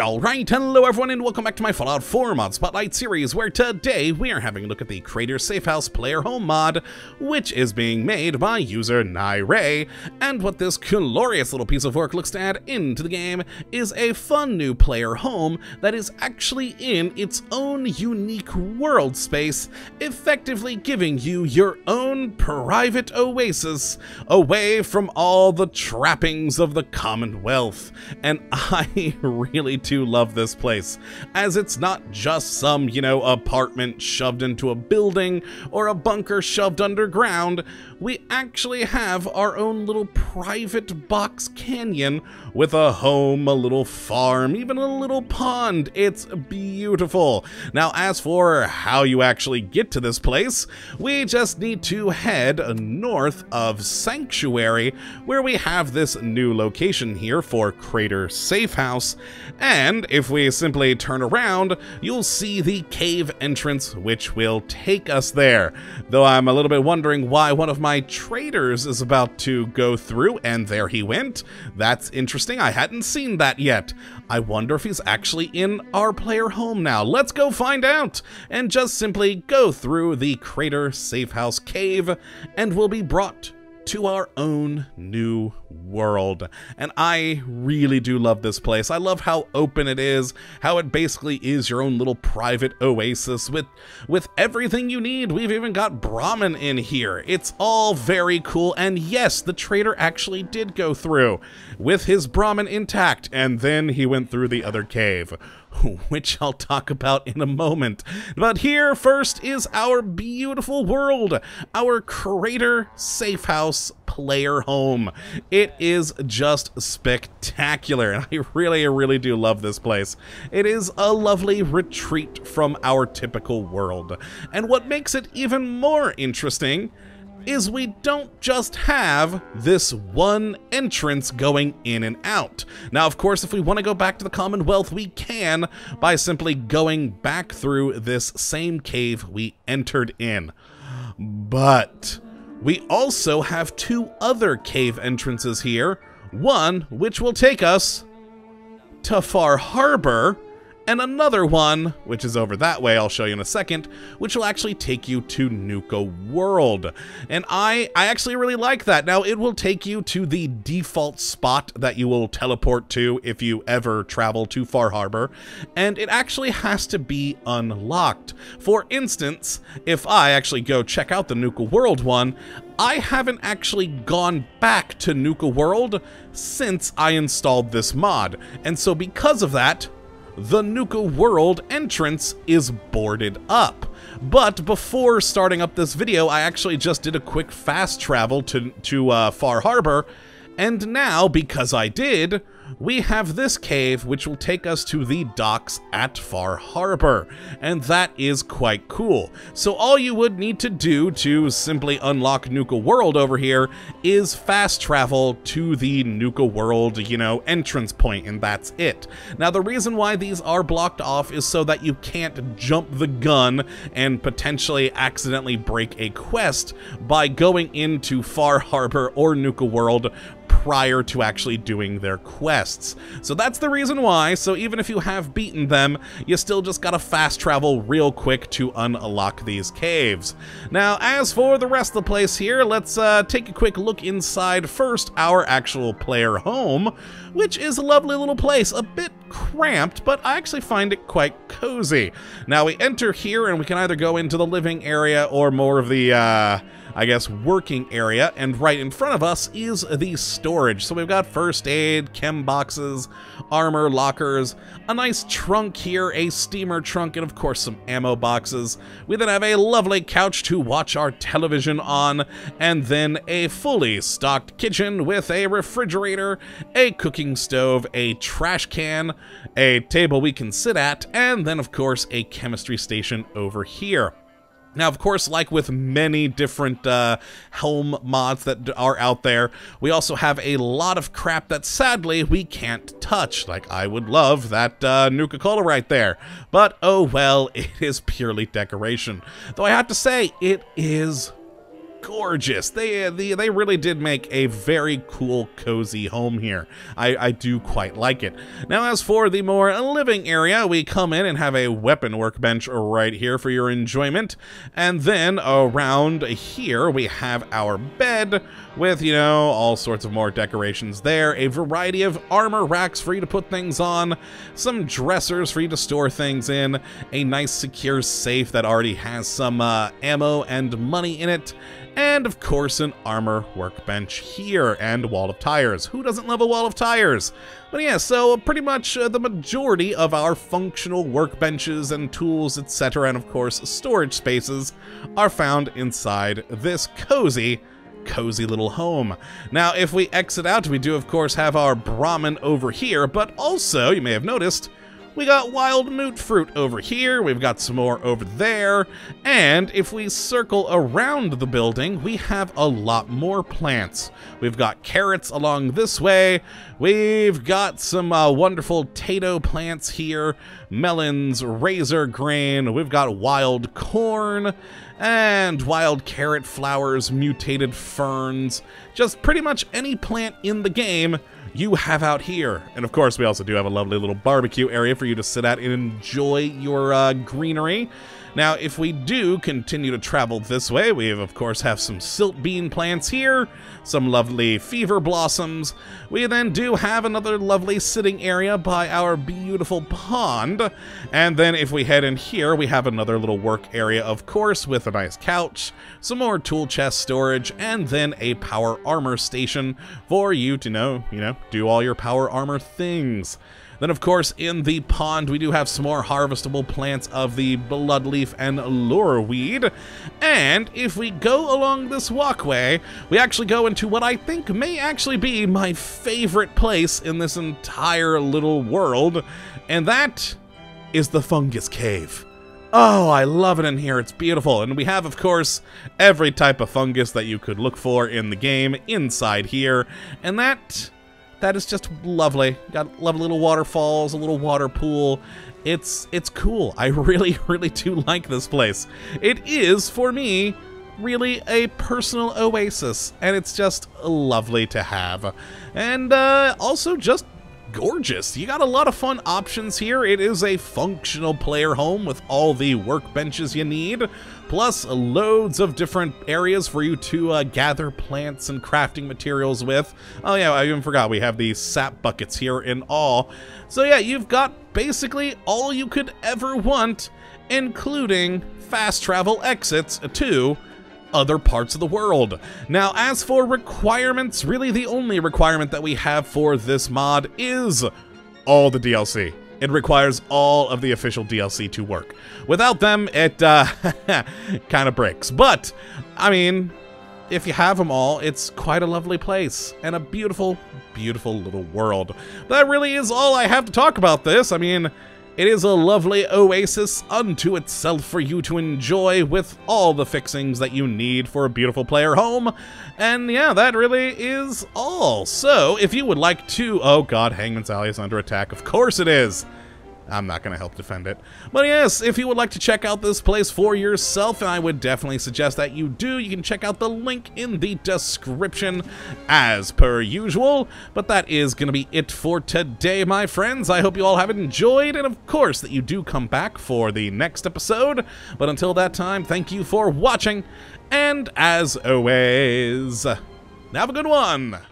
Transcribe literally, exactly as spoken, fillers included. Alright, hello everyone and welcome back to my Fallout four mod spotlight series, where today we are having a look at the Crater Safehouse Player Home mod, which is being made by user Nairay, and what this glorious little piece of work looks to add into the game is a fun new player home that is actually in its own unique world space, effectively giving you your own private oasis away from all the trappings of the Commonwealth. And I really do to love this place, as it's not just some, you know, apartment shoved into a building or a bunker shoved underground. We actually have our own little private box canyon with a home, a little farm, even a little pond. It's beautiful. Now, as for how you actually get to this place, we just need to head north of Sanctuary, where we have this new location here for Crater Safehouse. And And if we simply turn around, you'll see the cave entrance, which will take us there. Though I'm a little bit wondering why one of my traders is about to go through, and there he went. That's interesting. I hadn't seen that yet. I wonder if he's actually in our player home now. Let's go find out and just simply go through the Crater Safehouse Cave, and we'll be brought to our own new world. And I really do love this place. I love how open it is, how it basically is your own little private oasis with with everything you need. We've even got Brahmin in here. It's all very cool. And yes, the trader actually did go through with his Brahmin intact, and then he went through the other cave, which I'll talk about in a moment. But here first is our beautiful world, our Crater Safehouse Player Home. It is just spectacular, and I really, really do love this place. It is a lovely retreat from our typical world. And what makes it even more interesting is we don't just have this one entrance going in and out. Now, of course, if we want to go back to the Commonwealth, we can by simply going back through this same cave we entered in. But we also have two other cave entrances here, one which will take us to Far Harbor, and another one, which is over that way, I'll show you in a second, which will actually take you to Nuka World. And I, I actually really like that. Now, it will take you to the default spot that you will teleport to if you ever travel to Far Harbor, and it actually has to be unlocked. For instance, if I actually go check out the Nuka World one, I haven't actually gone back to Nuka World since I installed this mod. And so because of that, the Nuka World entrance is boarded up. But before starting up this video, I actually just did a quick fast travel to, to uh, Far Harbor, and now, because I did, we have this cave which will take us to the docks at Far Harbor, and that is quite cool. So all you would need to do to simply unlock Nuka World over here is fast travel to the Nuka World, you know, entrance point, and that's it. Now, the reason why these are blocked off is so that you can't jump the gun and potentially accidentally break a quest by going into Far Harbor or Nuka World prior to actually doing their quests. So that's the reason why. So even if you have beaten them, you still just gotta fast travel real quick to unlock these caves. Now, as for the rest of the place here, let's uh, take a quick look inside first our actual player home, which is a lovely little place, a bit cramped, but I actually find it quite cozy. Now, we enter here and we can either go into the living area or more of the, uh, I guess, working area, and right in front of us is the storage. So we've got first aid, chem boxes, armor lockers, a nice trunk here, a steamer trunk, and of course some ammo boxes. We then have a lovely couch to watch our television on, and then a fully stocked kitchen with a refrigerator, a cooking stove, a trash can, a table we can sit at, and then of course a chemistry station over here. Now, of course, like with many different uh, home mods that are out there, we also have a lot of crap that sadly we can't touch. Like, I would love that uh, Nuka-Cola right there. But, oh well, it is purely decoration. Though I have to say, it is gorgeous. They, they they really did make a very cool, cozy home here. I, I do quite like it. Now, as for the more living area, we come in and have a weapon workbench right here for your enjoyment. And then around here, we have our bed with, you know, all sorts of more decorations there, a variety of armor racks for you to put things on, some dressers for you to store things in, a nice secure safe that already has some uh, ammo and money in it, and of course an armor workbench here, and wall of tires. Who doesn't love a wall of tires? But yeah, so pretty much uh, the majority of our functional workbenches and tools, et cetera, and of course storage spaces, are found inside this cozy cozy little home. Now, if we exit out, we do of course have our Brahmin over here, but also, you may have noticed, we got wild moot fruit over here, we've got some more over there, and if we circle around the building, we have a lot more plants. We've got carrots along this way, we've got some uh, wonderful tato plants here, melons, razor grain, we've got wild corn, and wild carrot flowers, mutated ferns, just pretty much any plant in the game you have out here. And of course, we also do have a lovely little barbecue area for you to sit at and enjoy your uh, greenery. Now, if we do continue to travel this way, we of course have some silt bean plants here, some lovely fever blossoms. We then do have another lovely sitting area by our beautiful pond. And then if we head in here, we have another little work area, of course, with a nice couch, some more tool chest storage, and then a power armor station for you to know, you know, do all your power armor things. Then, of course, in the pond, we do have some more harvestable plants of the bloodleaf and laurelweed. And if we go along this walkway, we actually go into what I think may actually be my favorite place in this entire little world, and that is the fungus cave. Oh, I love it in here. It's beautiful. And we have, of course, every type of fungus that you could look for in the game inside here, and that... that is just lovely. Got lovely little waterfalls, a little water pool. It's it's cool. I really, really do like this place. It is, for me, really a personal oasis, and it's just lovely to have. And uh, also just gorgeous. You got a lot of fun options here. It is a functional player home with all the workbenches you need, plus loads of different areas for you to uh, gather plants and crafting materials with. Oh yeah, I even forgot we have the sap buckets here in all. So yeah, you've got basically all you could ever want, including fast travel exits to other parts of the world. Now, as for requirements, really the only requirement that we have for this mod is all the D L C. It requires all of the official D L C to work. Without them, it uh, kind of breaks. But, I mean, if you have them all, it's quite a lovely place and a beautiful, beautiful little world. That really is all I have to talk about this. I mean, it is a lovely oasis unto itself for you to enjoy with all the fixings that you need for a beautiful player home. And yeah, that really is all. So if you would like to... oh god, Hangman's Alley is under attack. Of course it is. I'm not going to help defend it. But yes, if you would like to check out this place for yourself, and I would definitely suggest that you do, you can check out the link in the description as per usual. But that is going to be it for today, my friends. I hope you all have enjoyed, and of course that you do come back for the next episode. But until that time, thank you for watching, and as always, have a good one!